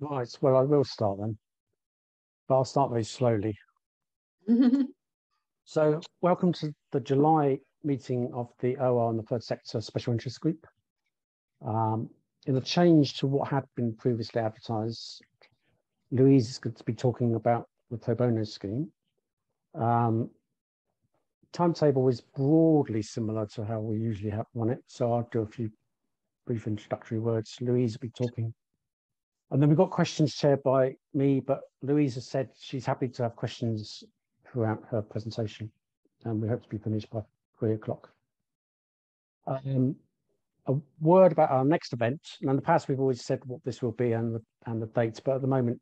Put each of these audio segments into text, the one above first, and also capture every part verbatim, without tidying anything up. Right, well, I will start then, but I'll start very slowly. So welcome to the July meeting of the O R and the Third Sector Special Interest Group. Um, in a change to what had been previously advertised, Louise is going to be talking about the Pro Bono scheme. Um, timetable is broadly similar to how we usually have run it, so I'll do a few brief introductory words. Louise will be talking. And then we've got questions chaired by me, but Louise has said she's happy to have questions throughout her presentation, and we hope to be finished by three o'clock. Um, a word about our next event. And in the past, we've always said what this will be and the, and the dates, but at the moment,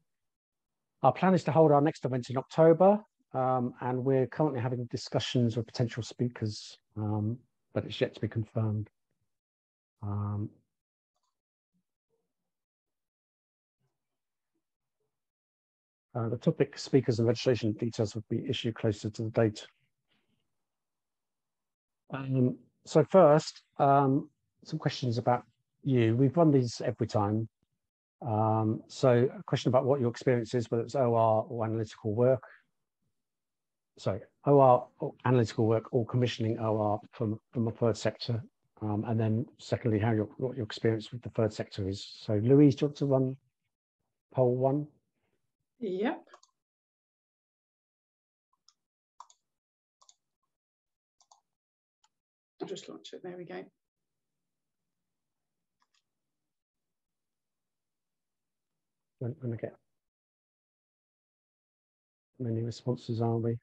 our plan is to hold our next event in October, um, and we're currently having discussions with potential speakers, um, but it's yet to be confirmed. Um, Uh, the topic, speakers and registration details would be issued closer to the date. Um, so first, um, some questions about you. We've run these every time. Um, so a question about what your experience is, whether it's O R or analytical work. Sorry, O R or analytical work or commissioning O R from, from the third sector. Um, and then secondly, how your, what your experience with the third sector is. So Louise, do you want to run poll one? Yep. I'll just launch it. There we go. When, when I get how many responses are we?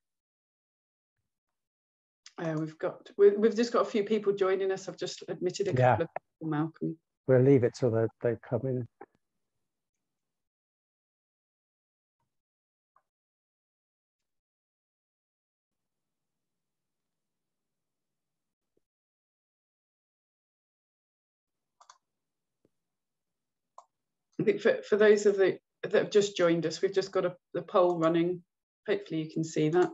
Uh, we've got we, we've just got a few people joining us. I've just admitted a couple yeah. of people, Malcolm. We'll leave it till they they come in. I think for, for those of the that have just joined us, we've just got a the poll running. Hopefully you can see that.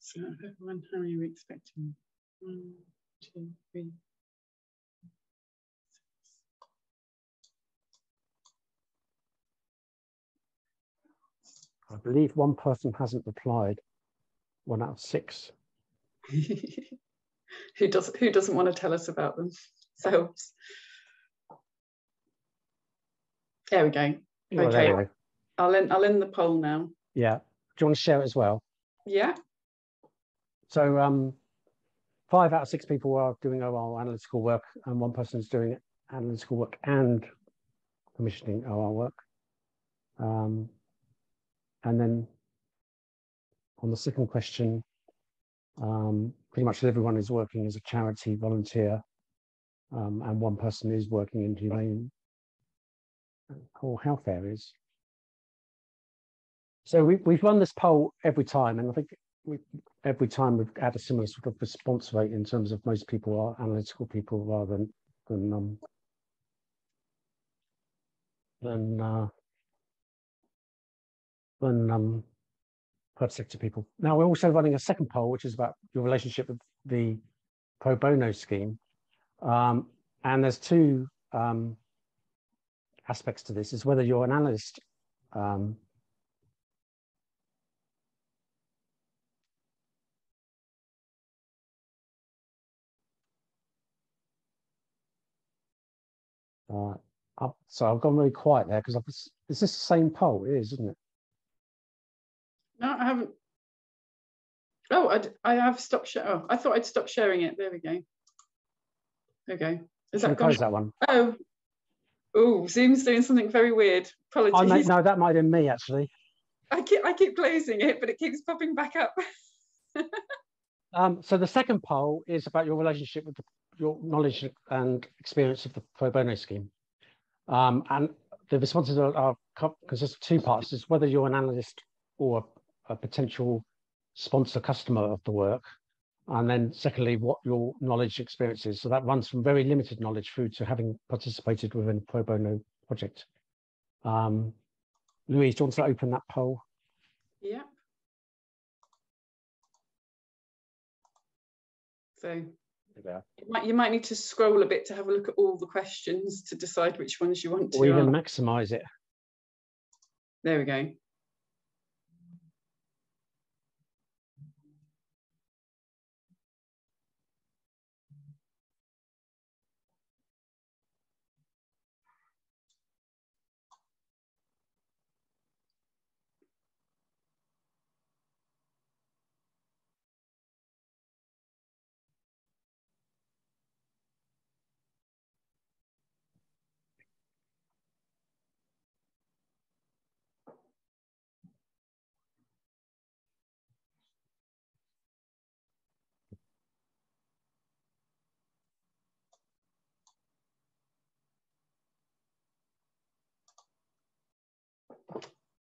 So everyone, how are you expecting? One, two, three. Six. I believe one person hasn't replied. One out of six. Who doesn't who doesn't want to tell us about themselves? There we go. Well, okay, there we go. I'll end, I'll end the poll now. Yeah. Do you want to share it as well? Yeah. So um, five out of six people are doing O R analytical work, and one person is doing analytical work and commissioning O R work. Um, and then on the second question, um, pretty much everyone is working as a charity volunteer, um, and one person is working in humane or health areas. So we, we've run this poll every time, and I think we, every time we've had a similar sort of response rate in terms of most people are analytical people rather than than um, than uh, than um, third sector people. Now we're also running a second poll, which is about your relationship with the Pro Bono scheme, um, and there's two. Um, aspects to this is whether you're an analyst um, uh, I've, so I've gone really quiet there because I've is this the same poll? It is, isn't it? No, I haven't. Oh, I'd, I have stopped sharing. Oh, I thought I'd stopped sharing it. There we go. Okay. Is that close that one? Oh. Oh, Zoom's doing something very weird. Apologies. I may, no, that might have been me, actually. I keep, I keep closing it, but it keeps popping back up. um, so the second poll is about your relationship with the, your knowledge and experience of the Pro Bono scheme. Um, and the responses are, are consist of two parts. It's whether you're an analyst or a, a potential sponsor customer of the work. And then secondly, what your knowledge experience is. So that runs from very limited knowledge through to having participated within a Pro Bono project. Um, Louise, do you want to open that poll? Yeah. So about. You might, you might need to scroll a bit to have a look at all the questions to decide which ones you want to. Or even maximise it. There we go.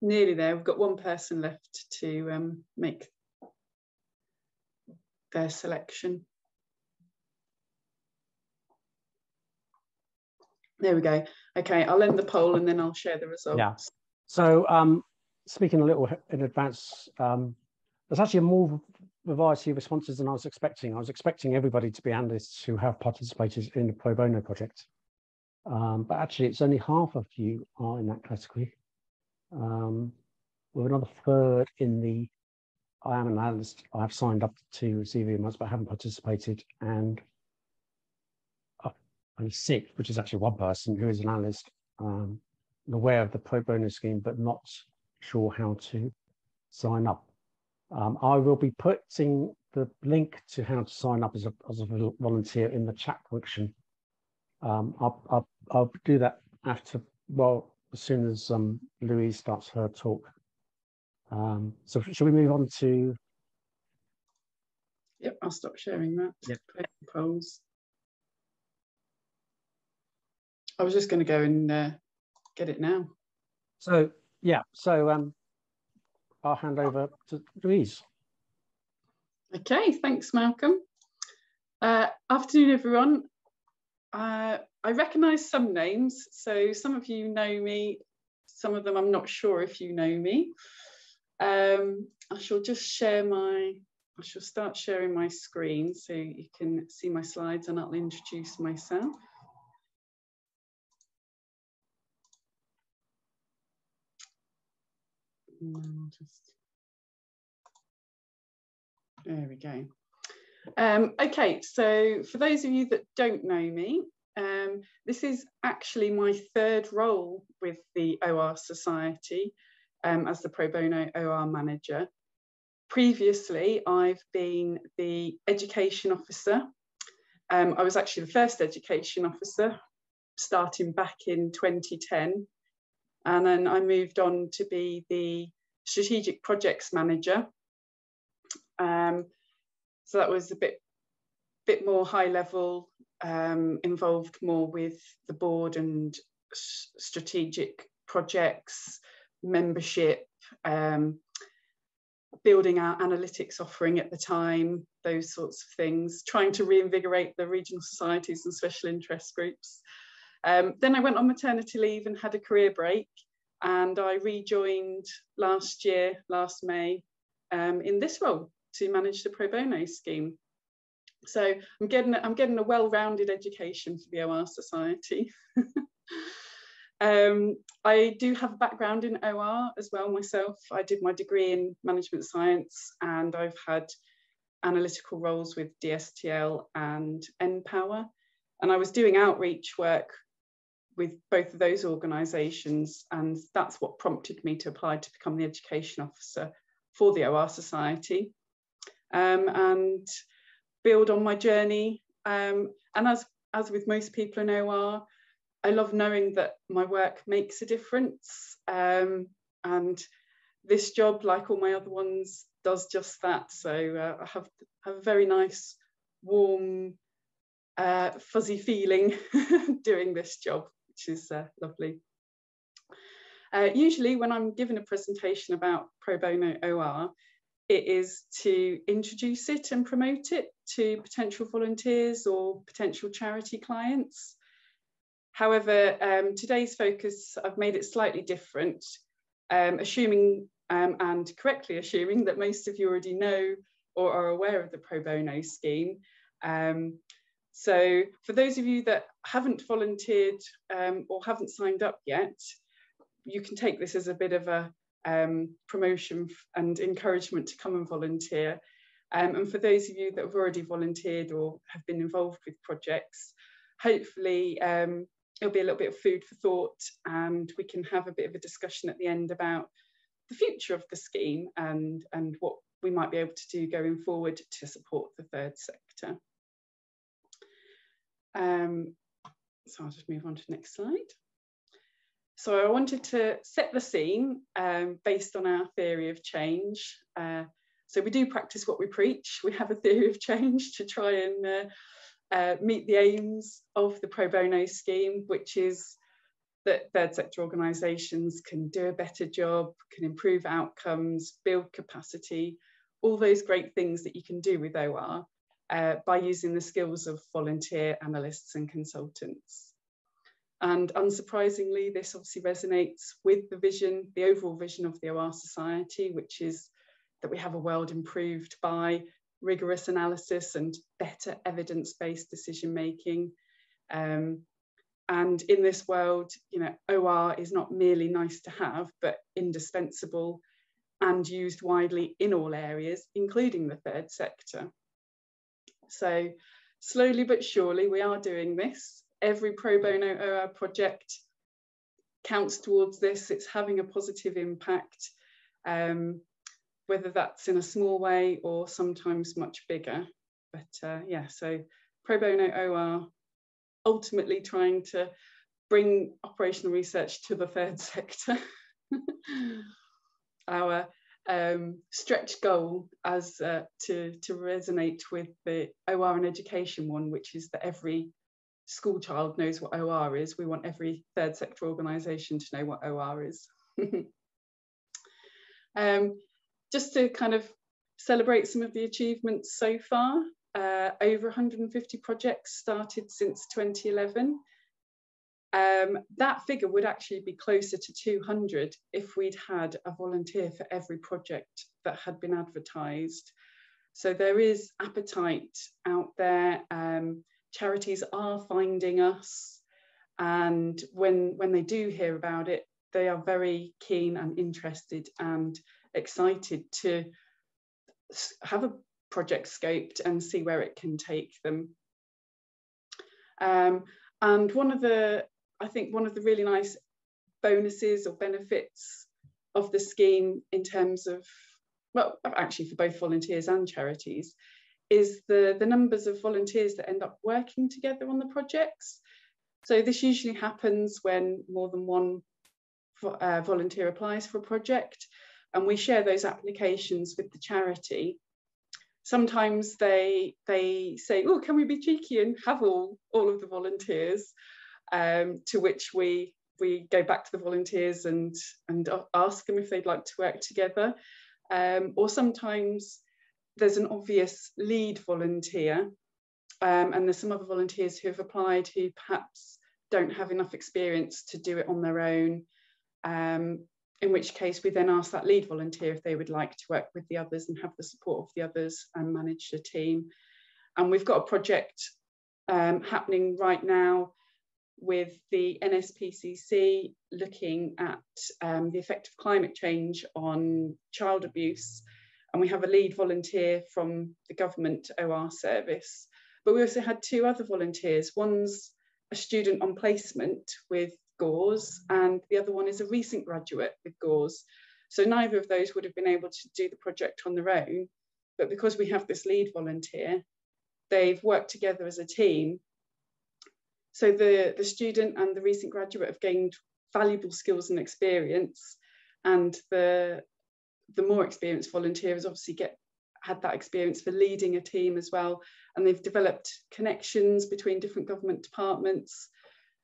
Nearly there. We've got one person left to um, make their selection. There we go. Okay, I'll end the poll and then I'll share the results. Yeah. So um, speaking a little in advance, um, there's actually a more variety of responses than I was expecting. I was expecting everybody to be analysts who have participated in the Pro Bono project, um, but actually it's only half of you are in that category. Um, we're another third in the I am an analyst, I have signed up to receive emails but haven't participated, and uh, and sixth, which is actually one person who is an analyst, um, aware of the pro bono scheme but not sure how to sign up. Um, I will be putting the link to how to sign up as a, as a volunteer in the chat function. Um, I'll, I'll, I'll do that after, well, as soon as um, Louise starts her talk. Um, so should we move on to? Yep, I'll stop sharing that. Yep. Polls. I was just going to go and uh, get it now. So yeah, so um, I'll hand over to Louise. Okay, thanks, Malcolm. Uh, afternoon, everyone. Uh, I recognise some names, so some of you know me, some of them I'm not sure if you know me. Um, I shall just share my, I shall start sharing my screen so you can see my slides and I'll introduce myself. Just, there we go. Um, okay, so for those of you that don't know me, Um, this is actually my third role with the O R Society um, as the Pro Bono O R Manager. Previously, I've been the Education Officer. Um, I was actually the first Education Officer, starting back in twenty ten. And then I moved on to be the Strategic Projects Manager. Um, so that was a bit, bit more high level. Um, involved more with the board and strategic projects, membership, um, building our analytics offering at the time, those sorts of things, trying to reinvigorate the regional societies and special interest groups. Um, then I went on maternity leave and had a career break, and I rejoined last year, last May, um, in this role to manage the Pro Bono scheme. So I'm getting, I'm getting a well-rounded education for the O R Society. um, I do have a background in O R as well myself. I did my degree in management science, and I've had analytical roles with D S T L and NPower. And I was doing outreach work with both of those organisations, and that's what prompted me to apply to become the Education Officer for the O R Society. Um, and build on my journey, um, and as, as with most people in O R, I love knowing that my work makes a difference, um, and this job, like all my other ones, does just that. So uh, I have, have a very nice, warm, uh, fuzzy feeling doing this job, which is uh, lovely. Uh, usually when I'm given a presentation about Pro Bono O R, it is to introduce it and promote it to potential volunteers or potential charity clients. However, um, today's focus, I've made it slightly different, um, assuming um, and correctly assuming that most of you already know or are aware of the Pro Bono scheme. Um, so for those of you that haven't volunteered um, or haven't signed up yet, you can take this as a bit of a um, promotion and encouragement to come and volunteer. Um, and for those of you that have already volunteered or have been involved with projects, hopefully um, it'll be a little bit of food for thought, and we can have a bit of a discussion at the end about the future of the scheme and, and what we might be able to do going forward to support the third sector. Um, so I'll just move on to the next slide. So I wanted to set the scene um, based on our theory of change. Uh, So we do practice what we preach. We have a theory of change to try and uh, uh, meet the aims of the pro bono scheme, which is that third sector organisations can do a better job, can improve outcomes, build capacity, all those great things that you can do with O R uh, by using the skills of volunteer analysts and consultants. And unsurprisingly, this obviously resonates with the vision, the overall vision of the O R Society, which is that we have a world improved by rigorous analysis and better evidence-based decision-making. Um, and in this world, you know, O R is not merely nice to have, but indispensable and used widely in all areas, including the third sector. So slowly but surely, we are doing this. Every pro bono O R project counts towards this. It's having a positive impact. Um, whether that's in a small way or sometimes much bigger. But uh, yeah, so pro bono O R, ultimately trying to bring operational research to the third sector. Our um, stretch goal as uh, to, to resonate with the O R and education one, which is that every school child knows what O R is. We want every third sector organisation to know what O R is. um, Just to kind of celebrate some of the achievements so far, uh, over one hundred and fifty projects started since twenty eleven. Um, that figure would actually be closer to two hundred if we'd had a volunteer for every project that had been advertised. So there is appetite out there. Um, charities are finding us, and when, when they do hear about it, they are very keen and interested and excited to have a project scoped and see where it can take them. Um, and one of the, I think one of the really nice bonuses or benefits of the scheme in terms of, well, actually for both volunteers and charities, is the, the numbers of volunteers that end up working together on the projects. So this usually happens when more than one uh, volunteer applies for a project, and we share those applications with the charity. Sometimes they, they say, oh, can we be cheeky and have all, all of the volunteers? Um, to which we, we go back to the volunteers and, and ask them if they'd like to work together. Um, or sometimes there's an obvious lead volunteer, um, and there's some other volunteers who have applied who perhaps don't have enough experience to do it on their own. Um, In which case we then ask that lead volunteer if they would like to work with the others and have the support of the others and manage the team. And we've got a project um, happening right now with the N S P C C looking at um, the effect of climate change on child abuse. And we have a lead volunteer from the government O R service. But we also had two other volunteers. One's a student on placement with GORS, and the other one is a recent graduate with GORS. So neither of those would have been able to do the project on their own, but because we have this lead volunteer, they've worked together as a team. So the, the student and the recent graduate have gained valuable skills and experience, and the, the more experienced volunteers obviously get had that experience for leading a team as well, and they've developed connections between different government departments.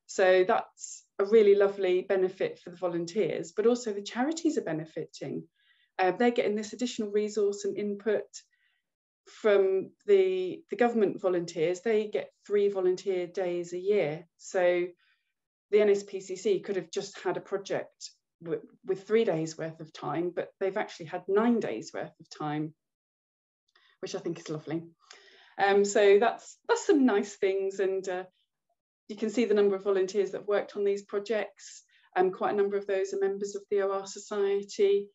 So that's a really lovely benefit for the volunteers, but also the charities are benefiting. Uh, they're getting this additional resource and input from the, the government volunteers. They get three volunteer days a year. So the N S P C C could have just had a project with, with three days worth of time, but they've actually had nine days worth of time, which I think is lovely. Um, so that's, that's some nice things, and uh, you can see the number of volunteers that have worked on these projects. Um, quite a number of those are members of the O R Society.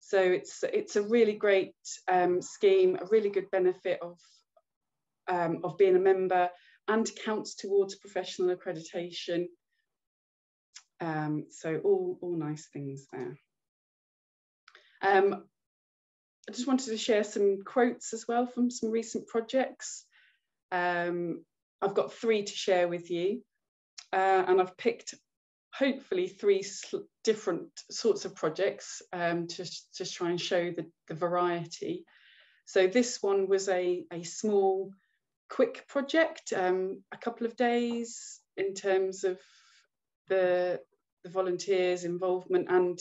So it's, it's a really great um, scheme, a really good benefit of, um, of being a member, and counts towards professional accreditation. Um, so all, all nice things there. Um, I just wanted to share some quotes as well from some recent projects. Um, I've got three to share with you, uh, and I've picked hopefully three different sorts of projects um, to, to try and show the, the variety. So this one was a, a small, quick project, um, a couple of days in terms of the, the volunteers' involvement, and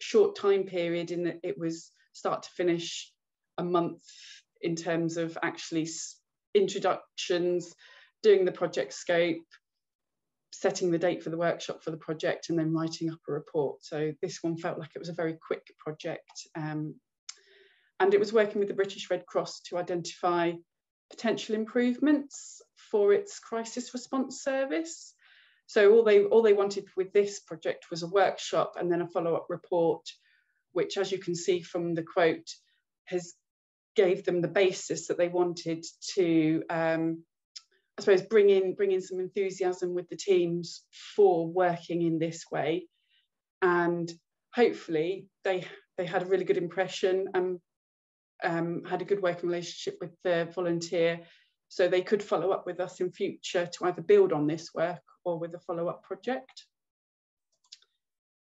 short time period in that it was start to finish a month in terms of actually introductions, doing the project scope, setting the date for the workshop for the project, and then writing up a report. So this one felt like it was a very quick project. Um, and it was working with the British Red Cross to identify potential improvements for its crisis response service. So all they, all they wanted with this project was a workshop and then a follow-up report, which, as you can see from the quote, has gave them the basis that they wanted to, um, I suppose, bring in, bring in some enthusiasm with the teams for working in this way. And hopefully they, they had a really good impression and um, had a good working relationship with the volunteer, so they could follow up with us in future to either build on this work or with a follow-up project.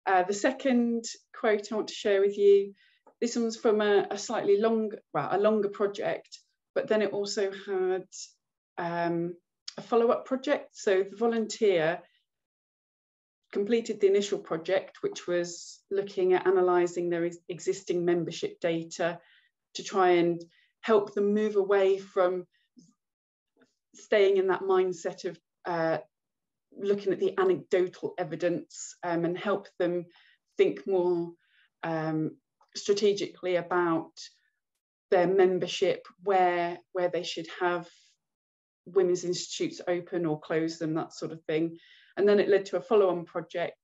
Uh, the second quote I want to share with you, this one's from a, a slightly longer, well, a longer project, but then it also had um, a follow-up project. So the volunteer completed the initial project, which was looking at analysing their existing membership data to try and help them move away from staying in that mindset of uh, looking at the anecdotal evidence, um, and help them think more um, strategically about their membership, where, where they should have women's institutes open or close them, that sort of thing. And then it led to a follow-on project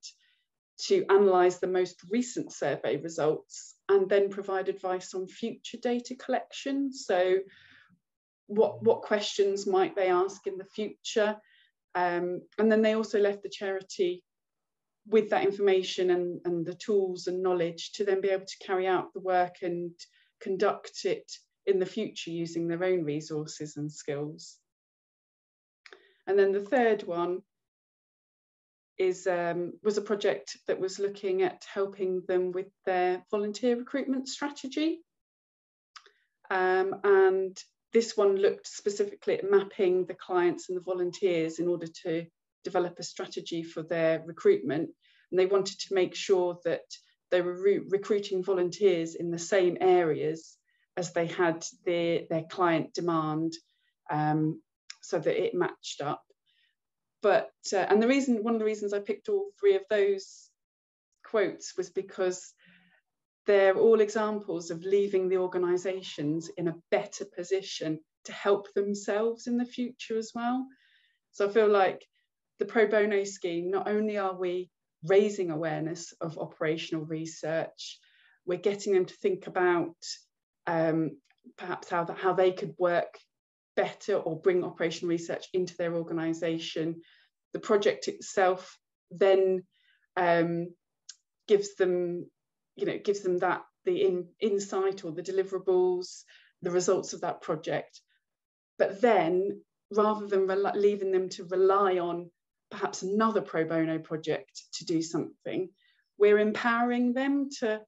to analyse the most recent survey results and then provide advice on future data collection. So what, what questions might they ask in the future? Um, and then they also left the charity with that information and, and the tools and knowledge to then be able to carry out the work and conduct it in the future using their own resources and skills. And then the third one is, um, was a project that was looking at helping them with their volunteer recruitment strategy. Um, and This one looked specifically at mapping the clients and the volunteers in order to develop a strategy for their recruitment. And they wanted to make sure that they were re recruiting volunteers in the same areas as they had their, their client demand, um, so that it matched up. But, uh, and the reason, one of the reasons I picked all three of those quotes was because they're all examples of leaving the organisations in a better position to help themselves in the future as well. So I feel like the Pro Bono scheme, not only are we raising awareness of operational research, we're getting them to think about um, perhaps how, that, how they could work better or bring operational research into their organisation. The project itself then um, gives them you know, it gives them that the in, insight or the deliverables, the results of that project. But then, rather than leaving them to rely on perhaps another pro bono project to do something, we're empowering them to,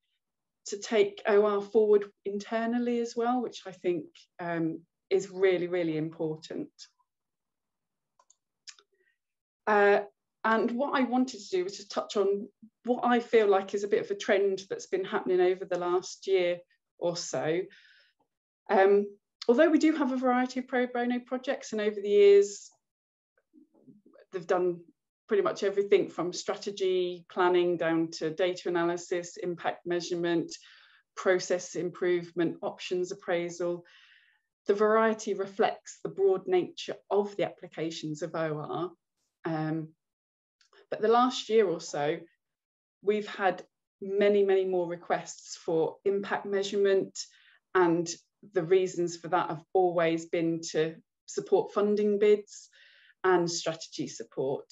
to take O R forward internally as well, which I think um, is really, really important. Uh, And what I wanted to do was to touch on what I feel like is a bit of a trend that's been happening over the last year or so. Um, although we do have a variety of pro bono projects, and over the years, they've done pretty much everything from strategy planning down to data analysis, impact measurement, process improvement, options appraisal. The variety reflects the broad nature of the applications of O R. Um, but the last year or so, we've had many, many more requests for impact measurement, and the reasons for that have always been to support funding bids and strategy support.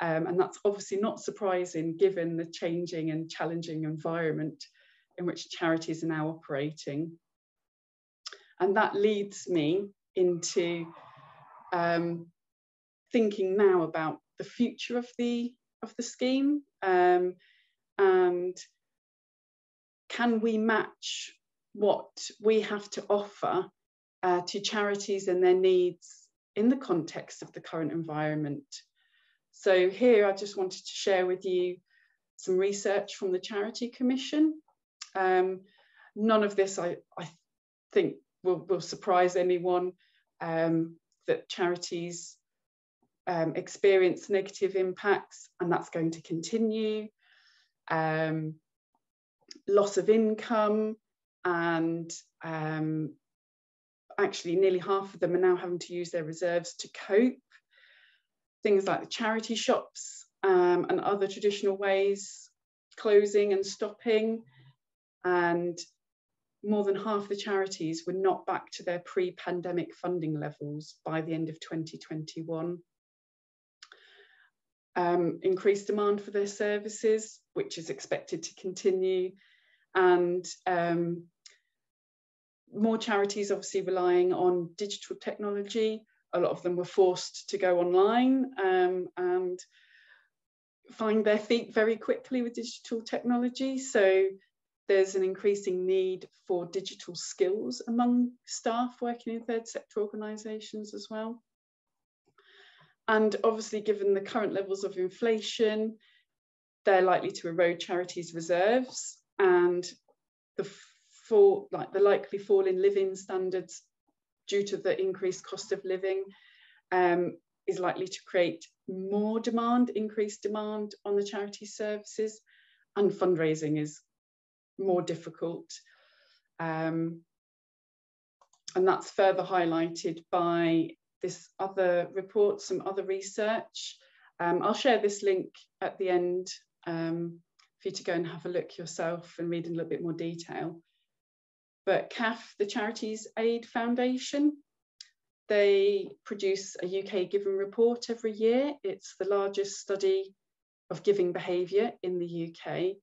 Um, and that's obviously not surprising given the changing and challenging environment in which charities are now operating. And that leads me into um, thinking now about the future of the, of the scheme, um, and can we match what we have to offer uh, to charities and their needs in the context of the current environment. So here I just wanted to share with you some research from the Charity Commission. Um, none of this I, I think will, will surprise anyone, um, that charities um, experience negative impacts, and that's going to continue. Um, loss of income, and um, actually nearly half of them are now having to use their reserves to cope. Things like the charity shops um, and other traditional ways closing and stopping, and more than half the charities were not back to their pre-pandemic funding levels by the end of twenty twenty-one. Um, increased demand for their services, which is expected to continue, and um, more charities obviously relying on digital technology. A lot of them were forced to go online um, and find their feet very quickly with digital technology. So there's an increasing need for digital skills among staff working in third sector organisations as well. And obviously, given the current levels of inflation, they're likely to erode charities' reserves, and the fall, like the likely fall in living standards due to the increased cost of living um, is likely to create more demand, increased demand on the charity services, and fundraising is more difficult. Um, and that's further highlighted by this other report, some other research. Um, I'll share this link at the end um, for you to go and have a look yourself and read in a little bit more detail. But C A F, the Charities Aid Foundation, they produce a U K giving report every year. It's the largest study of giving behaviour in the U K.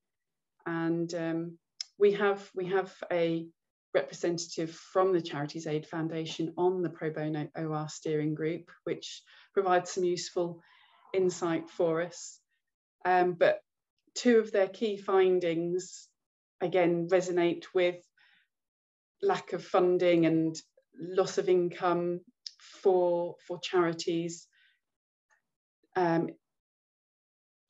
And um, we have, we have a representative from the Charities Aid Foundation on the Pro Bono O R steering group, which provides some useful insight for us. Um, but two of their key findings, again, resonate with lack of funding and loss of income for, for charities. Um,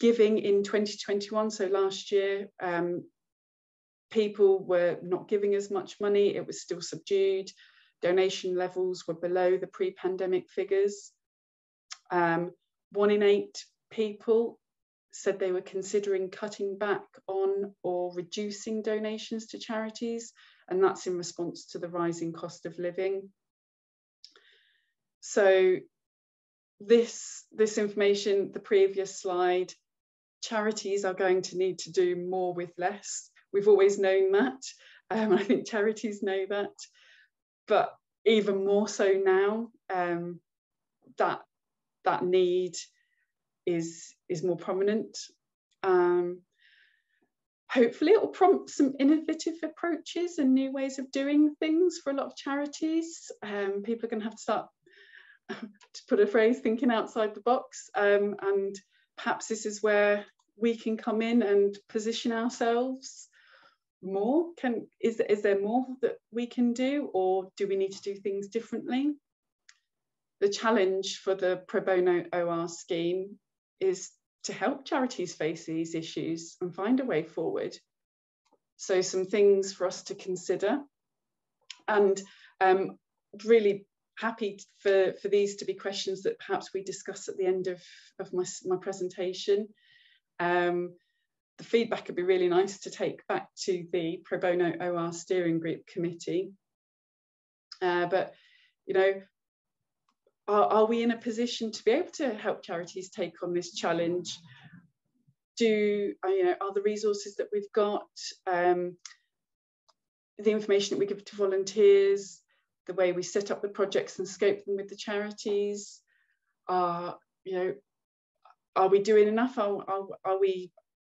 giving in twenty twenty-one, so last year, um, people were not giving as much money, it was still subdued. Donation levels were below the pre-pandemic figures. Um, one in eight people said they were considering cutting back on or reducing donations to charities, and that's in response to the rising cost of living. So this, this information, the previous slide, charities are going to need to do more with less. We've always known that, um, I think charities know that, but even more so now, um, that, that need is, is more prominent. Um, hopefully it will prompt some innovative approaches and new ways of doing things for a lot of charities. Um, people are going to have to start, to put a phrase, thinking outside the box, um, and perhaps this is where we can come in and position ourselves more. Can, is, is there more that we can do, or do we need to do things differently? The challenge for the Pro Bono O R scheme is to help charities face these issues and find a way forward. So some things for us to consider, and um, really happy for, for these to be questions that perhaps we discuss at the end of, of my, my presentation. Um, the feedback would be really nice to take back to the Pro Bono O R Steering Group Committee. Uh, but you know, are, are we in a position to be able to help charities take on this challenge? Do, you know, are the resources that we've got, um, the information that we give to volunteers, the way we set up the projects and scope them with the charities, are, you know, are we doing enough? Are, are, are we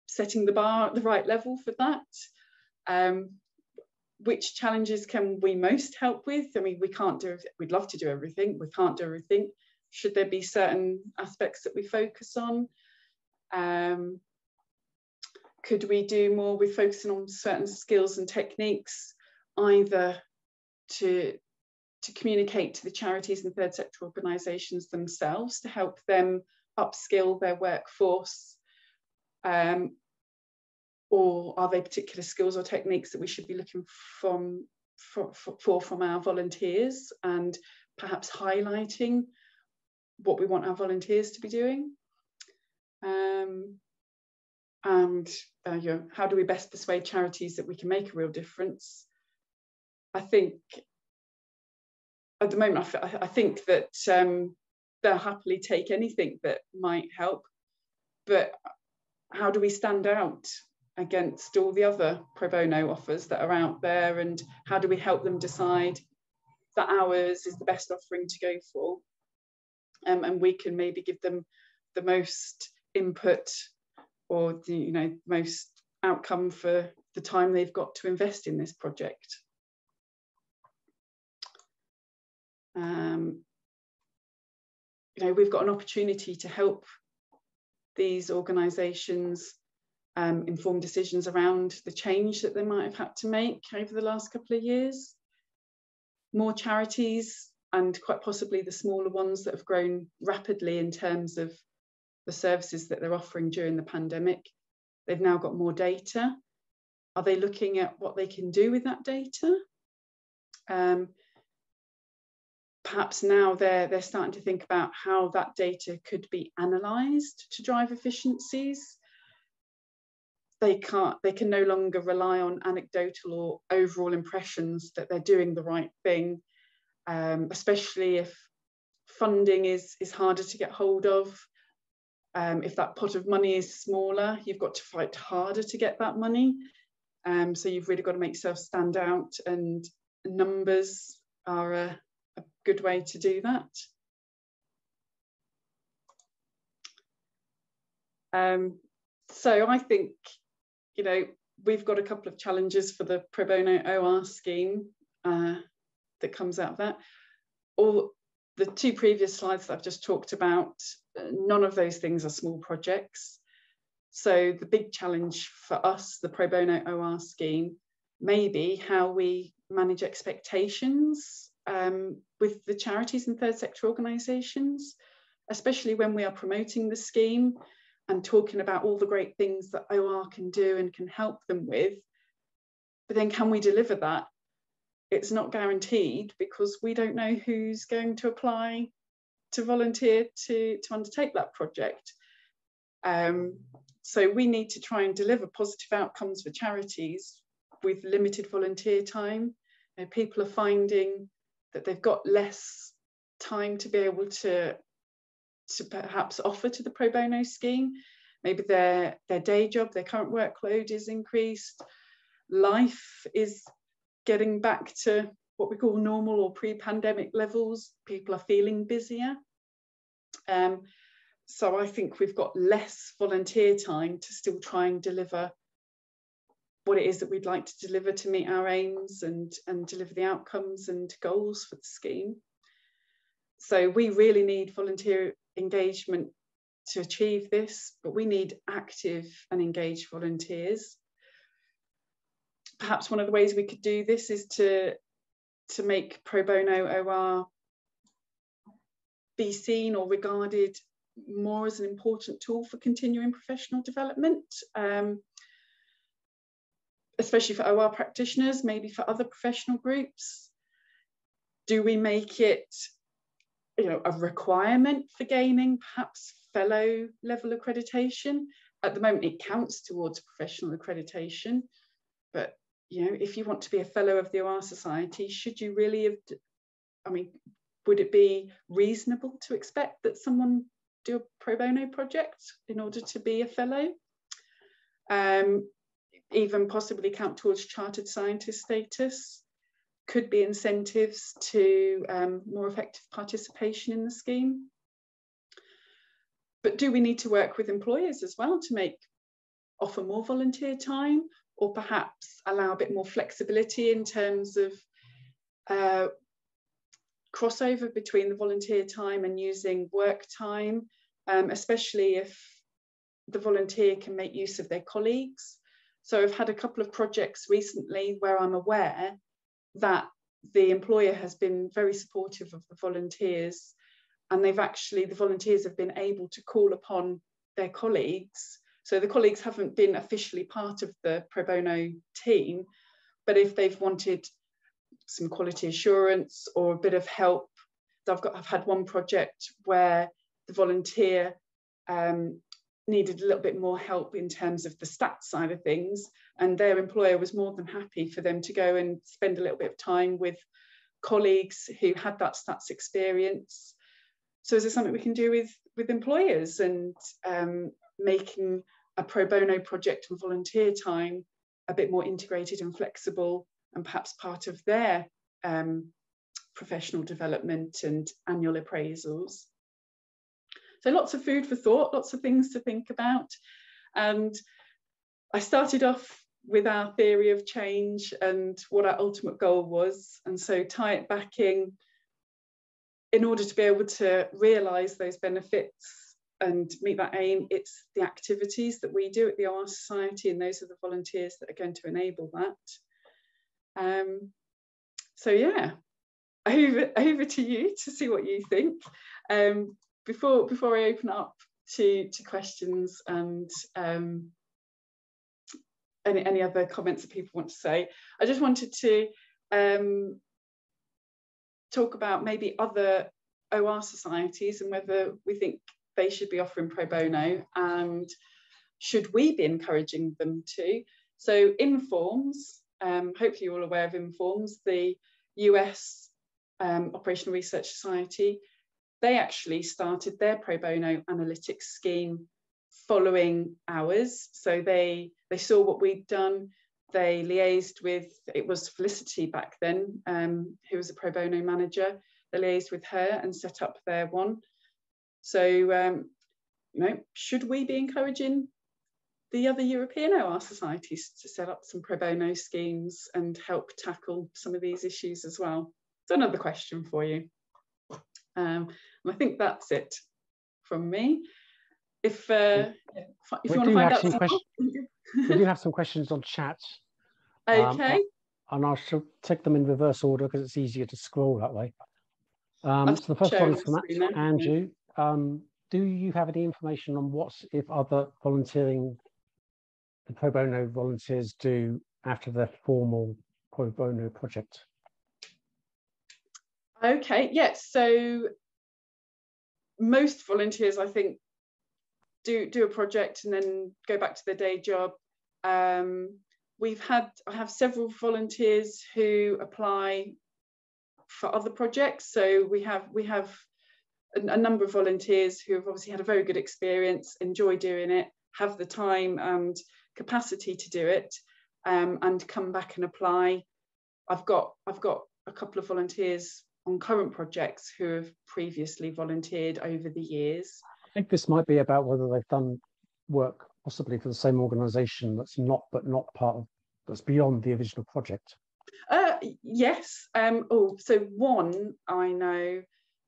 setting the bar at the right level for that? Um, which challenges can we most help with? I mean, we can't do, we'd love to do everything, we can't do everything. Should there be certain aspects that we focus on? Um, could we do more with focusing on certain skills and techniques, either to, to communicate to the charities and third sector organisations themselves to help them upskill their workforce, um, or are there particular skills or techniques that we should be looking from, for, for from our volunteers, and perhaps highlighting what we want our volunteers to be doing? Um, and uh, you know, how do we best persuade charities that we can make a real difference? I think at the moment, I, I think that um, they'll happily take anything that might help, but how do we stand out against all the other pro bono offers that are out there, and how do we help them decide that ours is the best offering to go for? Um, and we can maybe give them the most input, or the, you know, most outcome for the time they've got to invest in this project. Um, you know, we've got an opportunity to help these organisations um, inform decisions around the change that they might have had to make over the last couple of years. More charities, and quite possibly the smaller ones that have grown rapidly in terms of the services that they're offering during the pandemic, they've now got more data. Are they looking at what they can do with that data? Um, perhaps now they're, they're starting to think about how that data could be analysed to drive efficiencies. They can't, they can no longer rely on anecdotal or overall impressions that they're doing the right thing, um, especially if funding is, is harder to get hold of. Um, if that pot of money is smaller, you've got to fight harder to get that money. Um, so you've really got to make yourself stand out, and numbers are a, a good way to do that. Um, so I think, you know, we've got a couple of challenges for the Pro Bono O R scheme uh, that comes out of that. All the two previous slides that I've just talked about, none of those things are small projects. So the big challenge for us, the Pro Bono O R scheme, may be how we manage expectations um, with the charities and third sector organisations, especially when we are promoting the scheme and talking about all the great things that O R can do and can help them with. But then can we deliver that? It's not guaranteed, because we don't know who's going to apply to volunteer to, to undertake that project. Um, so we need to try and deliver positive outcomes for charities with limited volunteer time. You know, people are finding that they've got less time to be able to, to perhaps offer to the pro bono scheme. Maybe their, their day job, their current workload is increased. Life is getting back to what we call normal or pre-pandemic levels. People are feeling busier. Um, so I think we've got less volunteer time to still try and deliver what it is that we'd like to deliver to meet our aims and, and deliver the outcomes and goals for the scheme. So we really need volunteer engagement to achieve this, but we need active and engaged volunteers. Perhaps one of the ways we could do this is to to make pro bono O R be seen or regarded more as an important tool for continuing professional development, um, especially for O R practitioners, maybe for other professional groups. Do we make it, you know, a requirement for gaining perhaps fellow level accreditation? At the moment, it counts towards professional accreditation, but you know, if you want to be a fellow of the O R Society, should you really have I mean, would it be reasonable to expect that someone do a pro bono project in order to be a fellow? Um, even possibly count towards chartered scientist status. Could be incentives to um, more effective participation in the scheme. But do we need to work with employers as well to make offer more volunteer time, or perhaps allow a bit more flexibility in terms of uh, crossover between the volunteer time and using work time, um, especially if the volunteer can make use of their colleagues. So I've had a couple of projects recently where I'm aware that the employer has been very supportive of the volunteers, and they've actually, the volunteers have been able to call upon their colleagues. So the colleagues haven't been officially part of the pro bono team, but if they've wanted some quality assurance or a bit of help, I've got, I've had one project where the volunteer um, needed a little bit more help in terms of the stats side of things, and their employer was more than happy for them to go and spend a little bit of time with colleagues who had that stats experience. So is there something we can do with, with employers and um, making a pro bono project and volunteer time a bit more integrated and flexible, and perhaps part of their um, professional development and annual appraisals? So lots of food for thought, lots of things to think about. And I started off with our theory of change and what our ultimate goal was. And so tie it back in, in order to be able to realise those benefits and meet that aim, it's the activities that we do at the O R Society, and those are the volunteers that are going to enable that. Um, so yeah, over, over to you to see what you think. Um, Before, before I open up to, to questions and um, any, any other comments that people want to say, I just wanted to um, talk about maybe other O R societies and whether we think they should be offering pro bono, and should we be encouraging them to. So INFORMS, um, hopefully you're all aware of INFORMS, the U S um, Operational Research Society. They actually started their pro bono analytics scheme following ours. So they, they saw what we'd done. They liaised with, it was Felicity back then, um, who was a pro bono manager. They liaised with her and set up their one. So, um, you know, should we be encouraging the other European O R societies to set up some pro bono schemes and help tackle some of these issues as well? It's another question for you. Um, and I think that's it from me. If, uh, if you want to find out some questions, we do have some questions on chat. Okay. Um, and I shall take them in reverse order because it's easier to scroll that way. Um, so the first one is from Andrew. Um, do you have any information on what if other volunteering, the pro bono volunteers do after their formal pro bono project? Okay, yes, so most volunteers, I think, do, do a project and then go back to their day job. Um, we've had, I have several volunteers who apply for other projects. So we have, we have a, a number of volunteers who have obviously had a very good experience, enjoy doing it, have the time and capacity to do it, um, and come back and apply. I've got, I've got a couple of volunteers on current projects who have previously volunteered over the years. I think this might be about whether they've done work possibly for the same organisation that's not, but not part of, that's beyond the original project. Uh, yes. Um, oh, so one I know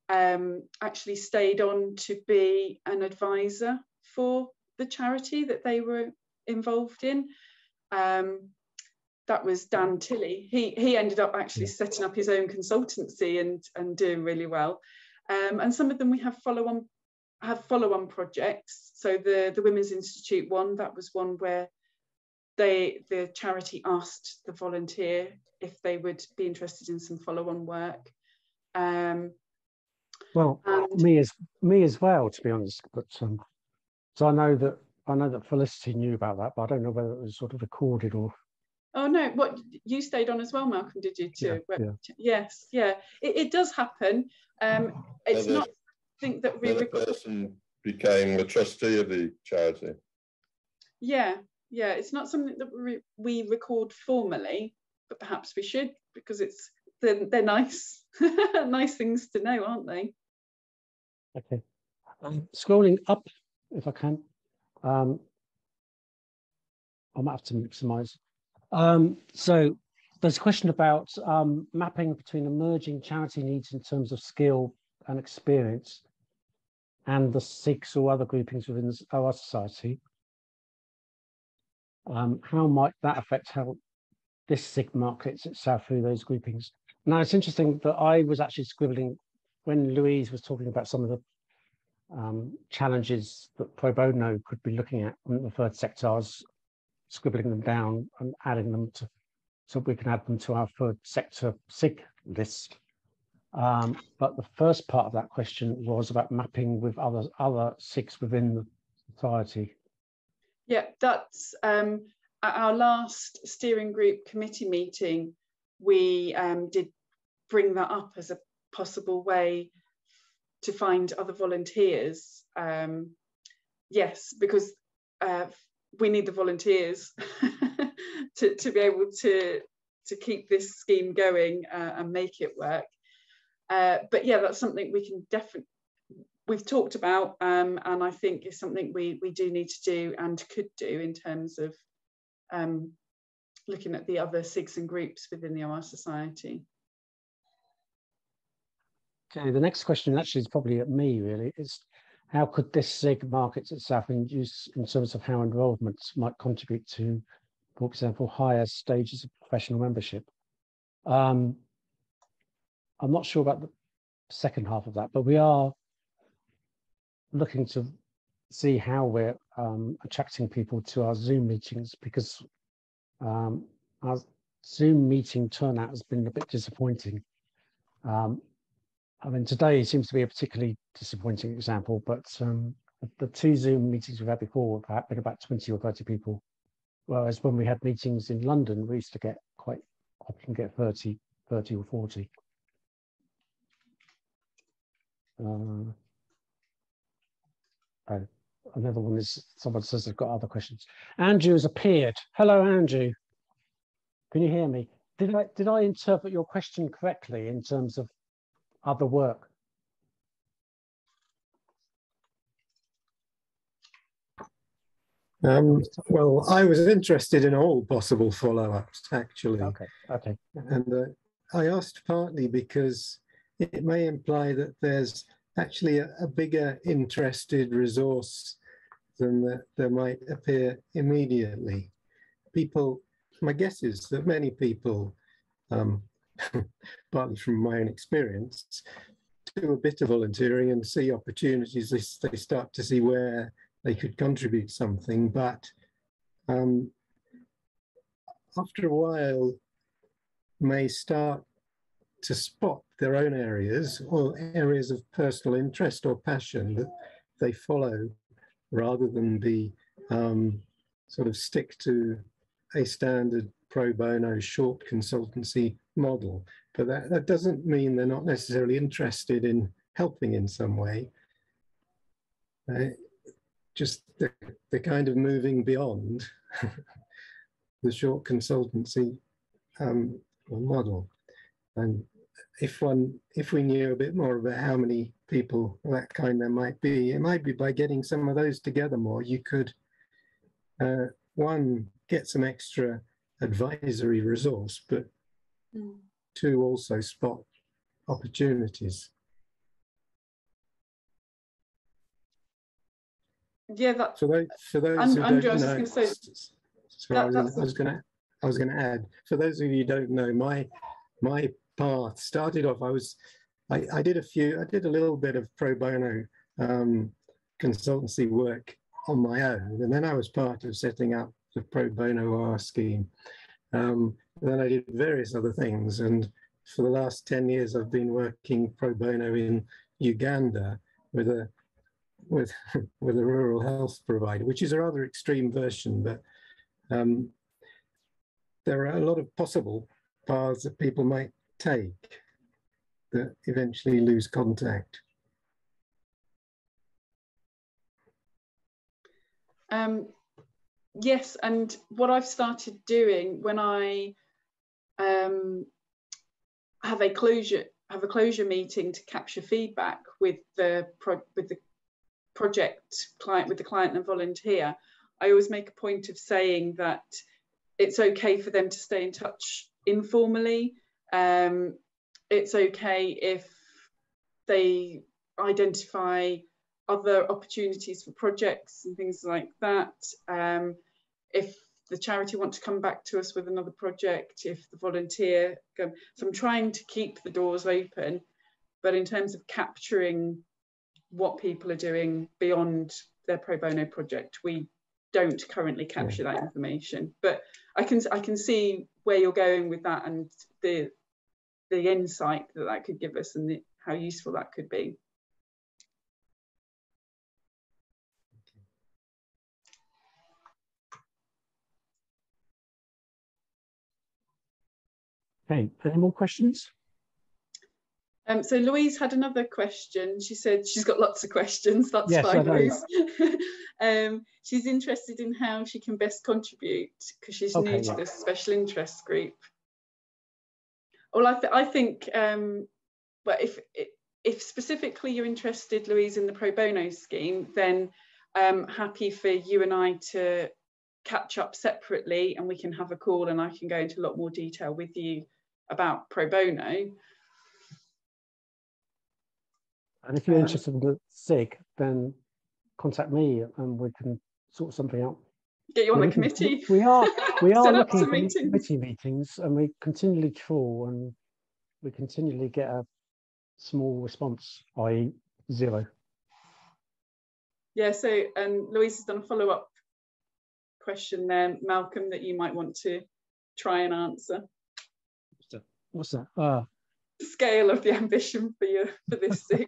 um, actually stayed on to be an advisor for the charity that they were involved in. Um, That was Dan Tilley. He, he ended up actually setting up his own consultancy and, and doing really well. Um, and some of them we have follow-on have follow-on projects. So the, the Women's Institute one, that was one where they the charity asked the volunteer if they would be interested in some follow-on work. Um, well, me as me as well, to be honest. But um, so I know that I know that Felicity knew about that, but I don't know whether it was sort of recorded or Oh no, what, you stayed on as well, Malcolm, did you too? Yeah, yeah. Yes, yeah, it, it does happen. Um, it's then not something that we... The person became the trustee of the charity. Yeah, yeah, it's not something that we, we record formally, but perhaps we should, because it's they're, they're nice, nice things to know, aren't they? Okay, I'm scrolling up if I can. Um, I might have to maximize. Um, so there's a question about um, mapping between emerging charity needs in terms of skill and experience and the Sikhs or other groupings within the O R Society. Um, how might that affect how this Sikh markets itself through those groupings? Now, it's interesting that I was actually scribbling when Louise was talking about some of the um, challenges that Pro Bono could be looking at in the third sectors, scribbling them down and adding them to, so we can add them to our third sector SIG list. Um, but the first part of that question was about mapping with other other SIGs within the society. Yeah, that's um, at our last steering group committee meeting, we um, did bring that up as a possible way to find other volunteers. Um, yes, because uh, we need the volunteers to, to be able to, to keep this scheme going uh, and make it work. Uh, but yeah, that's something we can definitely, we've talked about, um, and I think is something we, we do need to do and could do in terms of um, looking at the other SIGs and groups within the O R Society. Okay, the next question actually is probably at me really. It's, how could this SIG markets itself in use in terms of how enrolments might contribute to, for example, higher stages of professional membership? Um, I'm not sure about the second half of that, but we are looking to see how we're um, attracting people to our Zoom meetings, because um, our Zoom meeting turnout has been a bit disappointing. Um, I mean, today seems to be a particularly disappointing example, but um, the two Zoom meetings we've had before have been about twenty or thirty people, whereas when we had meetings in London, we used to get quite often get thirty, thirty or forty. Uh, oh, another one is someone says they've got other questions. Andrew has appeared. Hello, Andrew. Can you hear me? Did I did I interpret your question correctly in terms of other work? Um, well, I was interested in all possible follow-ups, actually. Okay, okay. And uh, I asked partly because it may imply that there's actually a, a bigger interested resource than that there might appear immediately. People, my guess is that many people, um, partly from my own experience, do a bit of volunteering and see opportunities. They, they start to see where they could contribute something, but um, after a while may start to spot their own areas or areas of personal interest or passion that they follow, rather than be um, sort of stick to a standard pro bono short consultancy model. But that, that doesn't mean they're not necessarily interested in helping in some way. Uh, just they're, they're kind of moving beyond the short consultancy um, model. And if one, if we knew a bit more about how many people of that kind there might be, it might be by getting some of those together more, you could, uh, one, get some extra advisory resource, but mm. two, also spot opportunities. Yeah, that, for those, for those I'm, who I'm don't know, say, sorry, that, I was, I was gonna, I was gonna add, for those of you who don't know, my my path started off. I was, I, I did a few, I did a little bit of pro bono um, consultancy work on my own, and then I was part of setting up the Pro Bono O R scheme. Um, then I did various other things, and for the last ten years, I've been working pro bono in Uganda with a with with a rural health provider, which is a rather extreme version, but. Um, there are a lot of possible paths that people might take that eventually lose contact. Um, yes, and what I've started doing when I um, have a closure have a closure meeting to capture feedback with the pro with the project client with the client and volunteer, I always make a point of saying that it's okay for them to stay in touch informally. Um, it's okay if they identify other opportunities for projects and things like that. Um, if the charity want to come back to us with another project, if the volunteer go, so I'm trying to keep the doors open, but in terms of capturing what people are doing beyond their pro bono project, we don't currently capture that information. But I can I can see where you're going with that and the the insight that that could give us and the, how useful that could be. Okay, any more questions? Um, so Louise had another question. She said she's got lots of questions. That's yes, fine, Louise. um, she's interested in how she can best contribute because she's okay, new to yeah. this special interest group. Well, I, th I think, um, but if if specifically you're interested, Louise, in the pro bono scheme, then um, happy for you and I to catch up separately, and we can have a call, and I can go into a lot more detail with you about pro bono. And if you're interested in the S I G, then contact me and we can sort something out. Get you on We're the looking, committee. We are we are looking at meetings. committee meetings, and we continually trawl and we continually get a small response, that is zero. Yeah, so and Louise has done a follow-up question there, Malcolm, that you might want to try and answer. What's that? What's that? Uh, Scale of the ambition for you for this S I G.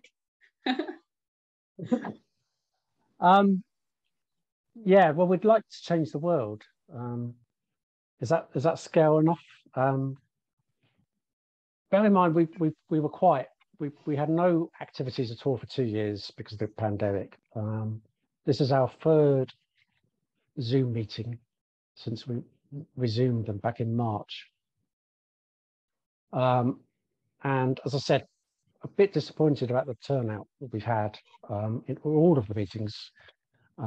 um yeah, well, we'd like to change the world. um is that is that scale enough? um bear in mind we we, we were quiet. we we had no activities at all for two years because of the pandemic. um this is our third Zoom meeting since we resumed them back in March. um and as I said, a bit disappointed about the turnout that we've had um, in all of the meetings,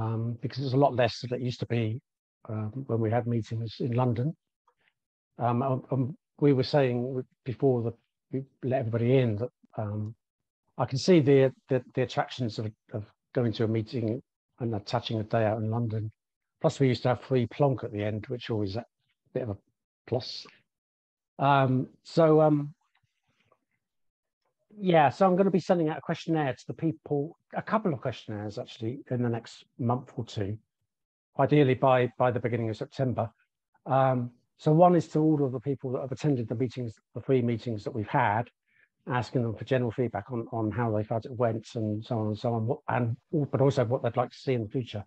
um, because it was a lot less than it used to be um, when we had meetings in London. Um, and, and we were saying before the, we let everybody in that um, I can see the, the, the attractions of, of going to a meeting and attaching a day out in London. Plus, we used to have free plonk at the end, which always a bit of a plus. Um, so. Um, Yeah, so I'm going to be sending out a questionnaire to the people, a couple of questionnaires actually, in the next month or two, ideally by by the beginning of September. Um, so one is to all of the people that have attended the meetings, the three meetings that we've had, asking them for general feedback on on how they felt it went and so on and so on, what, and but also what they'd like to see in the future.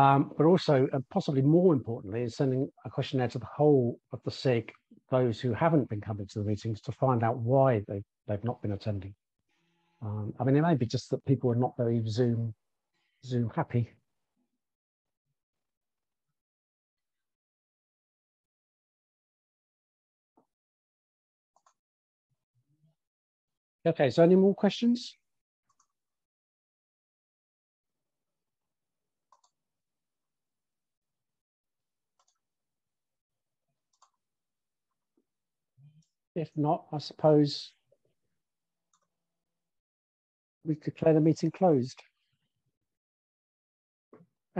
Um, but also, and possibly more importantly, is sending a questionnaire to the whole of the S I G, those who haven't been coming to the meetings, to find out why they. They've not been attending. Um, I mean, it may be just that people are not very Zoom, Zoom happy. Okay, so any more questions? If not, I suppose we declare the meeting closed.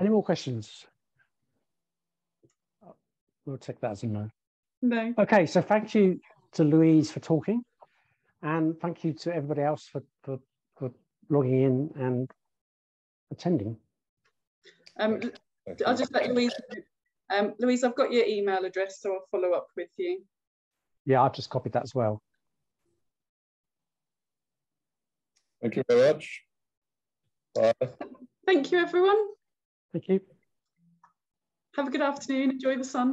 Any more questions? We'll take that as a no. No. Okay, so thank you to Louise for talking, and thank you to everybody else for, for, for logging in and attending. Um, I'll just let Louise, um, Louise, I've got your email address, so I'll follow up with you. Yeah, I've just copied that as well. Thank you very much. Bye. Thank you, everyone. Thank you. Have a good afternoon. Enjoy the sun.